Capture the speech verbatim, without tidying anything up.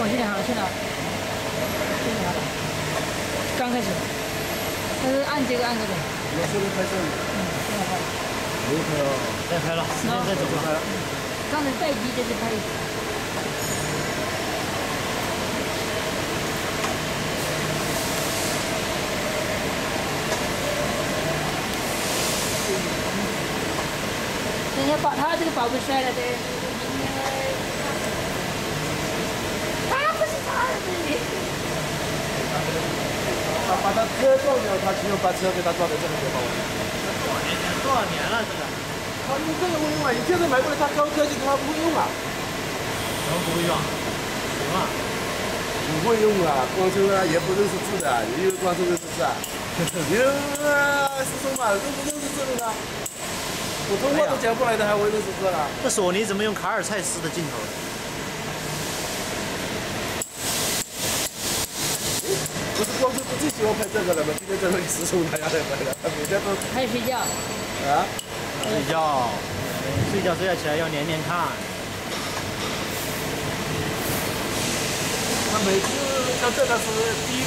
往这两行去拿，去拿。刚开始，但是按这个按这个。我这边拍摄。嗯，挺好看。没拍啊，再拍了，时间再走了。刚才待机在这拍一下。 你把他这个宝贝摔了的，他不是他的。他把他车撞掉，他只有把车给他撞的这么多。多少年前？多少年了？这个。啊，你这个不用啊！你现在买过来，他高科技，他不会用啊。什么不会用？什么？不会用啊！光头啊，也不认识字的，你又光头认识字啊？你啊，师兄嘛，认不认识字的呢？ 普通话都讲不来的，还会认识字了？这索尼怎么用卡尔蔡司的镜头？不是光头不最喜欢拍这个了吗？今天这个师兄大家来拍的，每天都还睡觉啊？睡觉，睡觉睡觉起来要连连看。他每次像这个是第一。